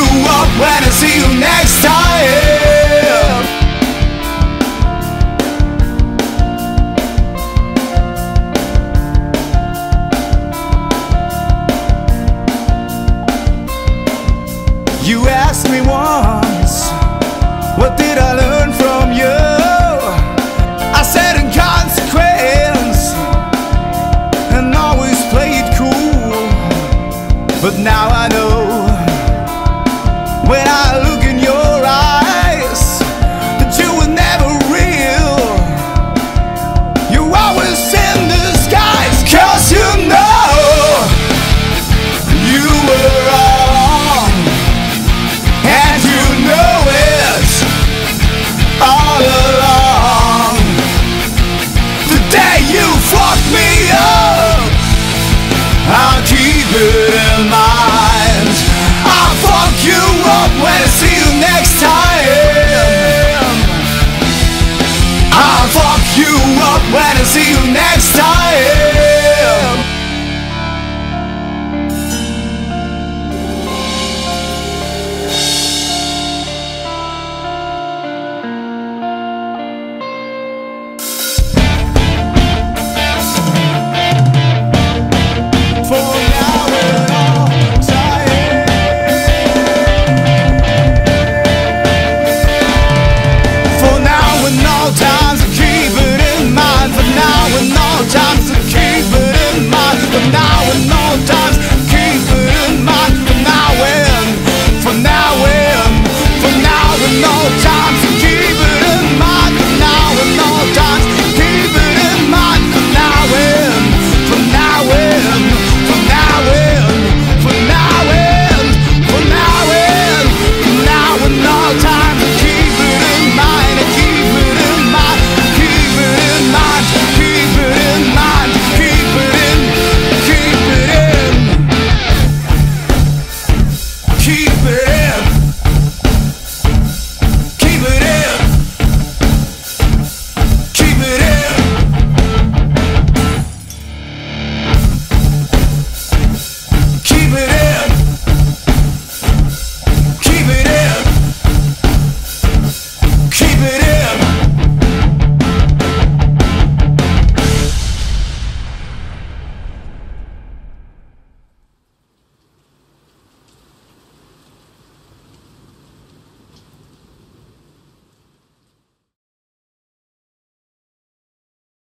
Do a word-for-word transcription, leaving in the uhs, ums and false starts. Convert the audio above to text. you up when I see you next time. You asked me once, what did I learn?